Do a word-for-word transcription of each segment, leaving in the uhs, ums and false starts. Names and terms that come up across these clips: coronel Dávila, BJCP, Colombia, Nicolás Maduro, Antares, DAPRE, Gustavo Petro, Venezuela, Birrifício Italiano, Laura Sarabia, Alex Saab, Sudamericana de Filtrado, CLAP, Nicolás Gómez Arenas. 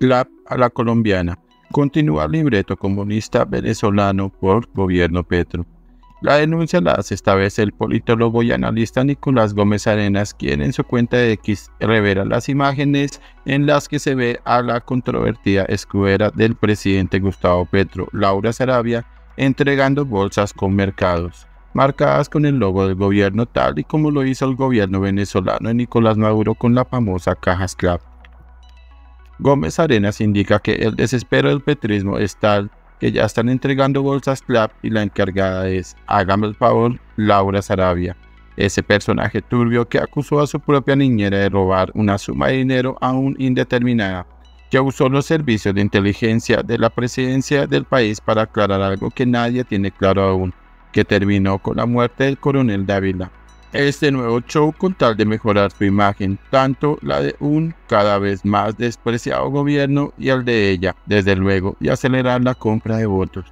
C L A P a la colombiana. Continúa el libreto comunista venezolano por gobierno Petro. La denuncia la hace esta vez el politólogo y analista Nicolás Gómez Arenas, quien en su cuenta de X revela las imágenes en las que se ve a la controvertida escudera del presidente Gustavo Petro, Laura Sarabia, entregando bolsas con mercados, marcadas con el logo del gobierno, tal y como lo hizo el gobierno venezolano de Nicolás Maduro con la famosa caja C L A P. Gómez Arenas indica que el desespero del petrismo es tal que ya están entregando bolsas C L A P y la encargada es, hágame el favor, Laura Sarabia, ese personaje turbio que acusó a su propia niñera de robar una suma de dinero aún indeterminada, que usó los servicios de inteligencia de la presidencia del país para aclarar algo que nadie tiene claro aún, que terminó con la muerte del coronel Dávila. Este nuevo show con tal de mejorar su imagen, tanto la de un cada vez más despreciado gobierno y el de ella, desde luego, y acelerar la compra de votos.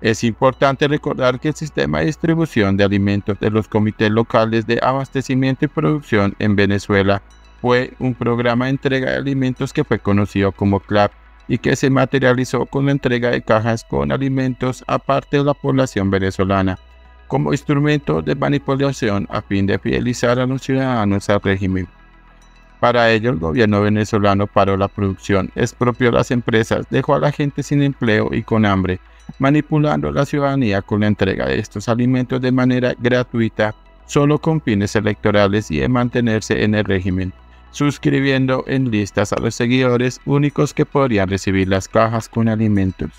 Es importante recordar que el sistema de distribución de alimentos de los comités locales de abastecimiento y producción en Venezuela fue un programa de entrega de alimentos que fue conocido como C L A P y que se materializó con la entrega de cajas con alimentos a parte de la población venezolana, como instrumento de manipulación a fin de fidelizar a los ciudadanos al régimen. Para ello, el gobierno venezolano paró la producción, expropió las empresas, dejó a la gente sin empleo y con hambre, manipulando a la ciudadanía con la entrega de estos alimentos de manera gratuita, solo con fines electorales y de mantenerse en el régimen, suscribiendo en listas a los seguidores únicos que podrían recibir las cajas con alimentos.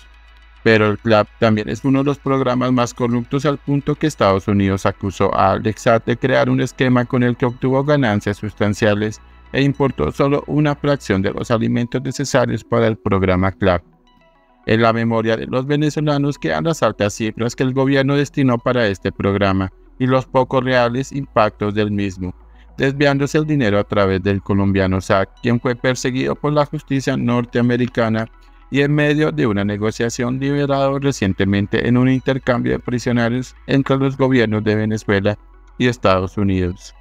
Pero el C L A P también es uno de los programas más corruptos, al punto que Estados Unidos acusó a Alex Saab de crear un esquema con el que obtuvo ganancias sustanciales e importó solo una fracción de los alimentos necesarios para el programa C L A P. En la memoria de los venezolanos quedan las altas cifras que el gobierno destinó para este programa y los pocos reales impactos del mismo, desviándose el dinero a través del colombiano Saab, quien fue perseguido por la justicia norteamericana y en medio de una negociación liberado recientemente en un intercambio de prisioneros entre los gobiernos de Venezuela y Estados Unidos.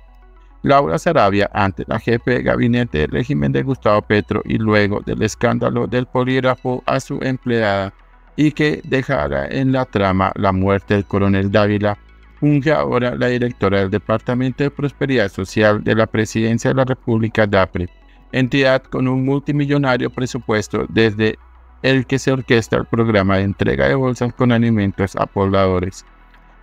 Laura Sarabia, antes la jefe de gabinete del régimen de Gustavo Petro y luego del escándalo del polígrafo a su empleada y que dejara en la trama la muerte del coronel Dávila, funge ahora la directora del Departamento de Prosperidad Social de la Presidencia de la República DAPRE, entidad con un multimillonario presupuesto desde el que se orquesta el programa de entrega de bolsas con alimentos a pobladores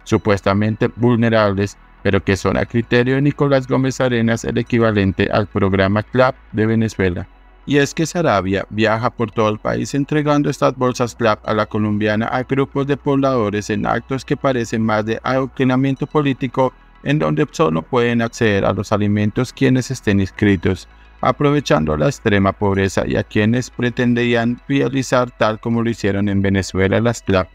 supuestamente vulnerables, pero que son a criterio de Nicolás Gómez Arenas el equivalente al programa C L A P de Venezuela. Y es que Sarabia viaja por todo el país entregando estas bolsas C L A P a la colombiana a grupos de pobladores en actos que parecen más de adoctrinamiento político, en donde solo pueden acceder a los alimentos quienes estén inscritos, aprovechando la extrema pobreza y a quienes pretendían fidelizar tal como lo hicieron en Venezuela las C L A P.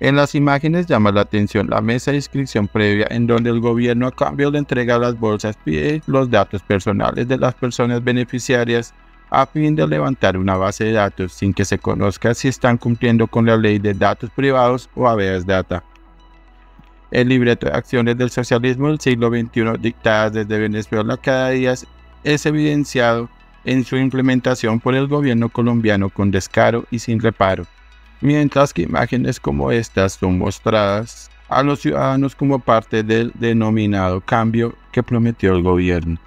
En las imágenes llama la atención la mesa de inscripción previa en donde el gobierno a cambio de entrega de las bolsas pide los datos personales de las personas beneficiarias a fin de levantar una base de datos sin que se conozca si están cumpliendo con la ley de datos privados o habeas data. El libreto de acciones del socialismo del siglo veintiuno dictadas desde Venezuela cada día es es evidenciado en su implementación por el gobierno colombiano con descaro y sin reparo, mientras que imágenes como estas son mostradas a los ciudadanos como parte del denominado cambio que prometió el gobierno.